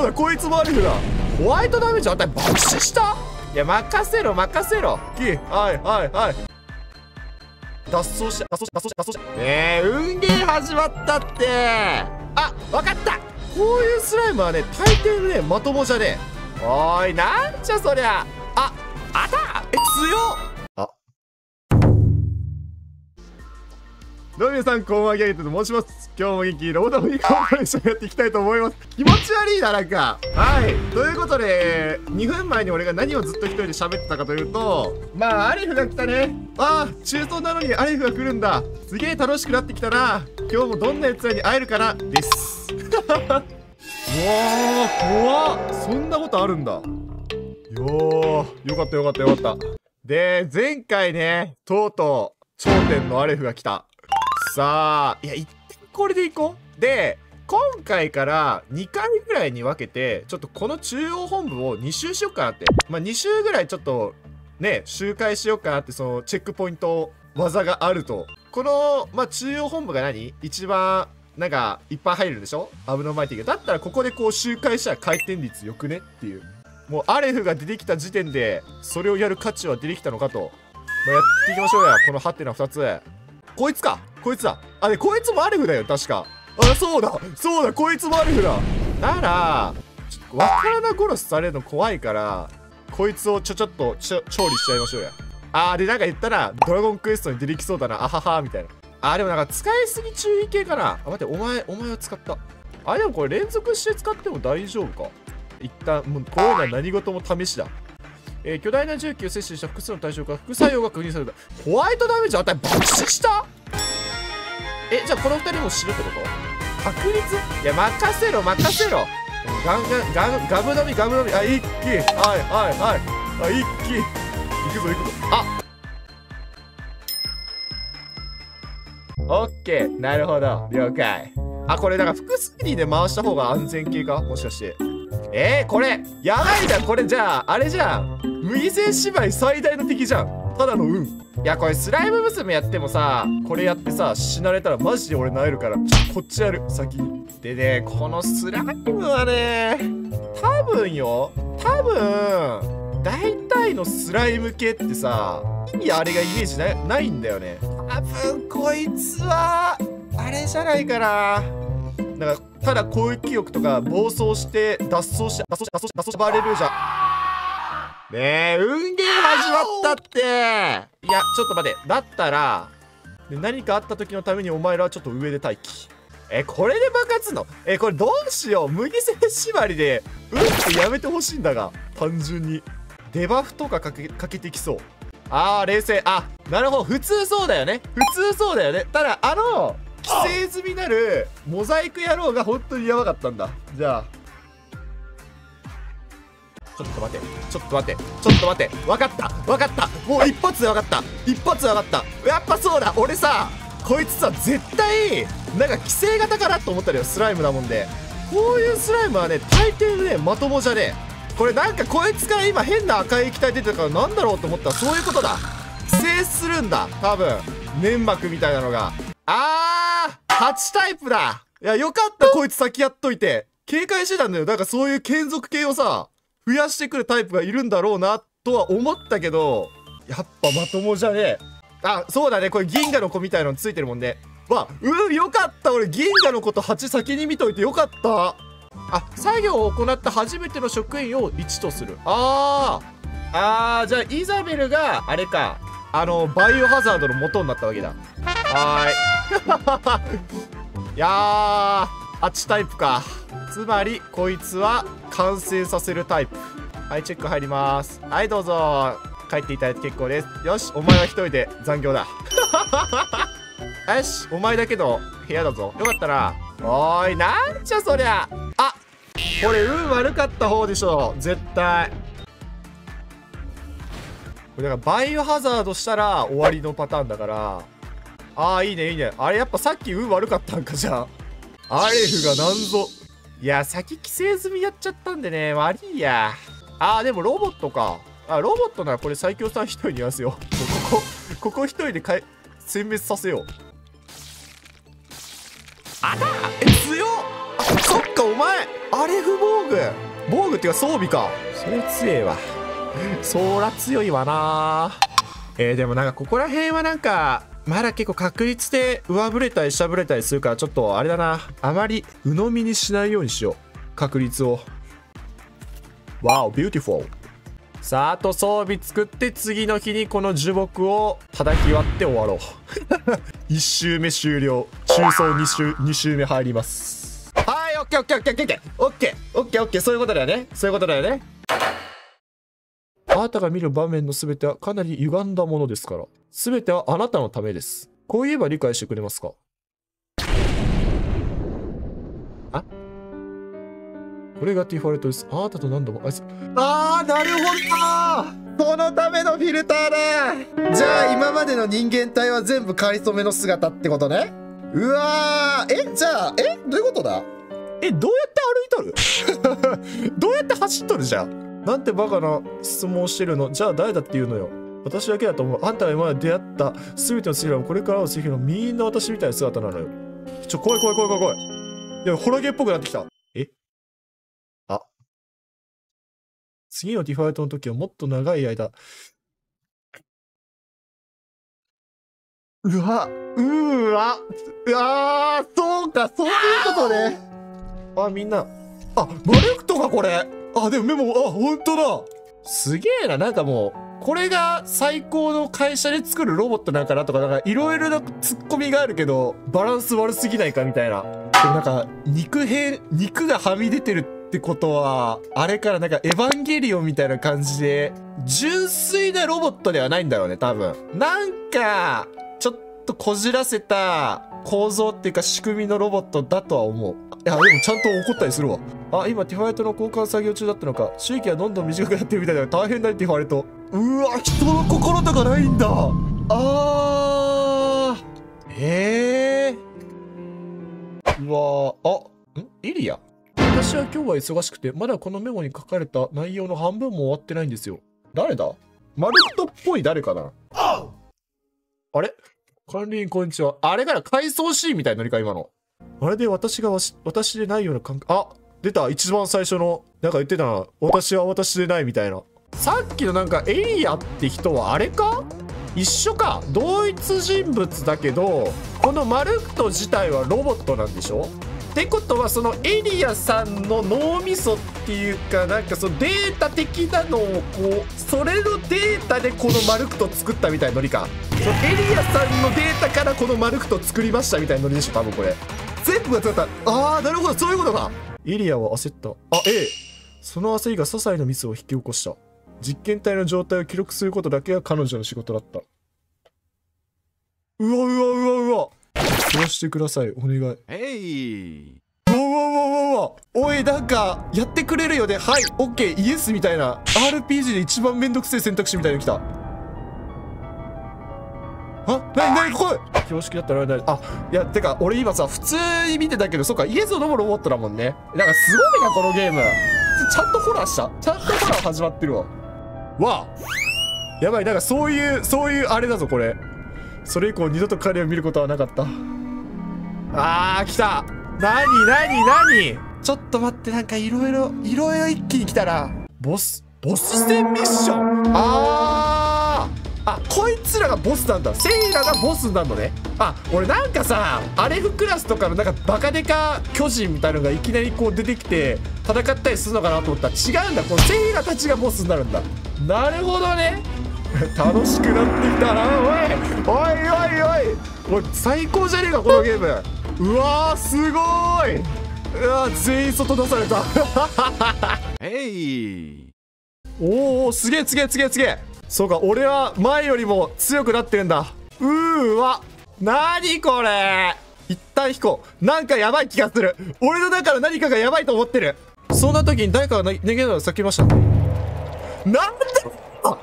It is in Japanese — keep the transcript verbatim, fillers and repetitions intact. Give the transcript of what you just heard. そうだ、こいつもアリフだ。ホワイトダメージあたり爆死した。いや任せろ任せろ。キー、はいはいはい、脱走した脱走した脱走した。えー、運ゲー始まったって。あ、わかった。こういうスライムはね、大抵ね、まともじゃねえ。おーい、なんじゃそりゃ。あ、あた、え、強っ。どうも皆さん、こんばんは、ギャゲットと申します。今日も元気にロボタンにカンパニー一緒にやっていきたいと思います。気持ち悪いな、なんか。はい。ということで、にふんまえに俺が何をずっと一人で喋ってたかというと、まあ、アリフが来たね。ああ、中東なのにアリフが来るんだ。すげえ楽しくなってきたな。今日もどんな奴らに会えるかな、です。うわー、怖っ。そんなことあるんだ。よー、よかったよかったよかった。で、前回ね、とうとう、頂点のアリフが来た。さあ、いや、一点これでいこう。で、今回からにかいぐらいに分けて、ちょっとこの中央本部をに周しようかなって。まあ、に周ぐらいちょっと、ね、周回しようかなって、その、チェックポイント技があると。この、まあ、中央本部が何一番、なんか、いっぱい入るでしょアブノーマイティが。だったら、ここでこう、周回したら回転率よくねっていう。もう、アレフが出てきた時点で、それをやる価値は出てきたのかと。まあ、やっていきましょうや。このハテナふたつ。こいつかこいつだ。あれ、こいつもアリフだよ、確か。あ、そうだそうだ、こいつもアリフだ。なら、ちょっとわからな殺しされるの怖いから、こいつをちょちょっとちょ調理しちゃいましょうや。あー、で、なんか言ったら、ドラゴンクエストに出てきそうだな、あはは、みたいな。あー、でもなんか使いすぎ注意系かな。あ、待って、お前、お前は使った。あ、でもこれ連続して使っても大丈夫か。一旦、もう、こういうのは何事も試しだ。えー、巨大な銃器を摂取した複数の対象から副作用が確認された。ホワイトダメージあたり爆死した。え、じゃあこのふたりも死ぬってこと？確率？いや、任せろ、任せろ。ガンガン、ガン、ガム飲み、ガム飲み。あ、一気。はい、はい、はい。あ、一気。行くぞ、行くぞ。あ！オッケー。なるほど。了解。あ、これ、だから複数にね、回した方が安全系か？もしかして。えー、これ、やばいじゃん。これじゃあ、あれじゃん。麦線芝居最大の敵じゃん。ただの運。いや、これスライム娘やってもさ、これやってさ、死なれたらマジで俺萎えるから、こっちやる、先に。でね、このスライムはね、多分よ、多分、大体のスライム系ってさ、意味あれがイメージ な, ないんだよね。多分、こいつは、あれじゃないかな。なんか、ただ攻撃力とか暴走して、脱走して、脱走して、脱走して、脱走して、バレるじゃん。ねえ、運ゲー始まったって。いや、ちょっと待て。だったら、で何かあった時のためにお前らはちょっと上で待機。え、これで爆発すんの？え、これどうしよう。麦線縛りで、うんってやめてほしいんだが、単純に。デバフとかかけ、かけてきそう。あー、冷静。あ、なるほど。普通そうだよね。普通そうだよね。ただ、あの、規制済みなるモザイク野郎が本当にやばかったんだ。じゃあ。ちょっと待て、ちょっと待て、ちょっと待て、分かった、分かった、もう一発で分かった、一発で分かった、やっぱそうだ、俺さ、こいつさ、絶対、なんか規制型かなと思ったのよ、スライムだもんで、こういうスライムはね、大抵ね、まともじゃねえ、これなんかこいつから今、変な赤い液体出てるから、なんだろうと思ったら、そういうことだ、規制するんだ、多分粘膜みたいなのが、あー、はちタイプだ、いや、よかった、こいつ先やっといて、警戒してたんだよ、だからそういう眷属系をさ、増やしてくるタイプがいるんだろうなとは思ったけど、やっぱまともじゃねえ。あ、そうだね、これ銀河の子みたいのついてるもんね。わ、うん、よかった。俺銀河の子とはち先に見といてよかった。あ、作業を行った初めての職員をいちとする。あーあー、じゃあイザベルがあれか、あのバイオハザードの元になったわけだ。はーい。いやー、はちタイプか。つまりこいつは完成させるタイプ。はい、チェック入ります。はい、どうぞ、帰っていただいて結構です。よし、お前は一人で残業だ。よし、お前だけの部屋だぞ。よかったな。おーい、なんじゃそりゃ。あ、これ運悪かった方でしょ絶対。これだからバイオハザードしたら終わりのパターンだから。ああ、いいねいいね。あれ、やっぱさっき運悪かったんか。じゃあアレフがなんぞ。いや、先規制済みやっちゃったんでね、悪いや。あー、でもロボットか。あ、ロボットならこれ最強さん一人にやらせよう。ここ、ここ一人でかい、殲滅させよう。あた、え、強っ。あ、そっか、かお前アレフ防具防具っていうか装備か。それ強えわ。そら強いわな。えー、でもなんかここら辺はなんかまだ結構確率で上ぶれたり下ぶれたりするから、ちょっとあれだな、あまり鵜呑みにしないようにしよう確率を。わおビューティフォー。さあ、あと装備作って次の日にこの樹木を叩き割って終わろういち周目終了。中層に周に周目入ります。はい、オッケーオッケーオッケーオッケーオッケーオッケーオッケー。そういうことだよね、そういうことだよね。あなたが見る場面の全てはかなり歪んだものですから、全てはあなたのためです。こう言えば理解してくれますか。あ、これがディファルトです。あなたと何度も挨拶。ああ、なるほど、そのためのフィルターだ。じゃあ今までの人間体は全部かりそめの姿ってことね。うわー、え、じゃあ、え、どういうことだ。え、どうやって歩いとるどうやって走っとるじゃん。なんてバカな質問をしてるの。じゃあ誰だって言うのよ。私だけだと思う。あんたが今まで出会った全てのセリフもこれからのセリフもみんな私みたいな姿なのよ。ちょ、怖い怖い怖い怖い怖い。いや、ホラゲっぽくなってきた。次のディファルトの時はもっと長い間。うわ、うわ、うわ、そうか、そういうことね。あ、みんな。あ、マレクトか、これ。あ、でもメモ、あ、ほんとだ。すげえな、なんかもう、これが最高の会社で作るロボットなんかなとか、なんかいろいろなツッコミがあるけど、バランス悪すぎないかみたいな。でもなんか、肉片、肉がはみ出てるって。ってことは、あれからなんかエヴァンゲリオンみたいな感じで、純粋なロボットではないんだろうね、多分。なんか、ちょっとこじらせた構造っていうか仕組みのロボットだとは思う。いや、でもちゃんと怒ったりするわ。あ、今、ディファレットの交換作業中だったのか。周期はどんどん短くなってるみたいだから大変だね、ディファレット。うわ、人の心とかないんだ。あー。えー。うわー。あ、ん？イリア？私は今日は忙しくて、まだこのメモに書かれた内容の半分も終わってないんですよ。誰だ？マルトっぽい誰かな？あれ？管理員こんにちは。あれから回想シーンみたいになりか、今の。あれで私がわし、私でないような感覚。あ、出た。一番最初の、なんか言ってたな。私は私でないみたいな。さっきのなんかエリアって人はあれか？一緒か。同一人物だけど、このマルト自体はロボットなんでしょ？ってことはそのエリアさんの脳みそっていうか、なんかそのデータ的なのをこう、それのデータでこのマルクト作ったみたいなノリか。そのエリアさんのデータからこのマルクト作りましたみたいなノリでしょ多分。これ全部が作った。あー、なるほど、そういうことか。エリアは焦った。あ、ええ、その焦りが些細なミスを引き起こした。実験体の状態を記録することだけが彼女の仕事だった。うわうわうわうわ、そうしてください、お願い。えい。わわわわわ。おい、なんか、やってくれるよね。はい、オッケー、イエスみたいな。アールピージー で一番めんどくせえ選択肢みたいなの来た。あ、なになに、来い。恐縮だったらなに。あ、いや、てか、俺今さ、普通に見てたけど、そうか、イエスのロボットだもんね。なんかすごいな、このゲーム。ちゃんとホラーした。ちゃんとホラー始まってるわ。わあ。やばい、なんかそういう、そういうあれだぞ、これ。それ以降、二度と彼を見ることはなかった。あー、来た。なになになに、ちょっと待って、なんかいろいろいろいろ一気に来たな。ボスボス戦ミッション。あー、あ、こいつらがボスなんだ。セイラがボスなんだね。あ、俺なんかさ、アレフクラスとかのなんかバカデカ巨人みたいなのがいきなりこう出てきて戦ったりするのかなと思ったら、違うんだ、このセイラたちがボスになるんだ。なるほどね楽しくなってきたな。おいおいおいおい、最高じゃねえかこのゲーム。うわー、すごーい。うわー、全員外出されたえいおお、すげえすげえすげえすげえ。そうか、俺は前よりも強くなってるんだ。うーわ、なにこれ。一旦引こう。なんかやばい気がする。俺の中の何かがやばいと思ってる。そんな時に誰かが逃げながら叫びました。なんで、あ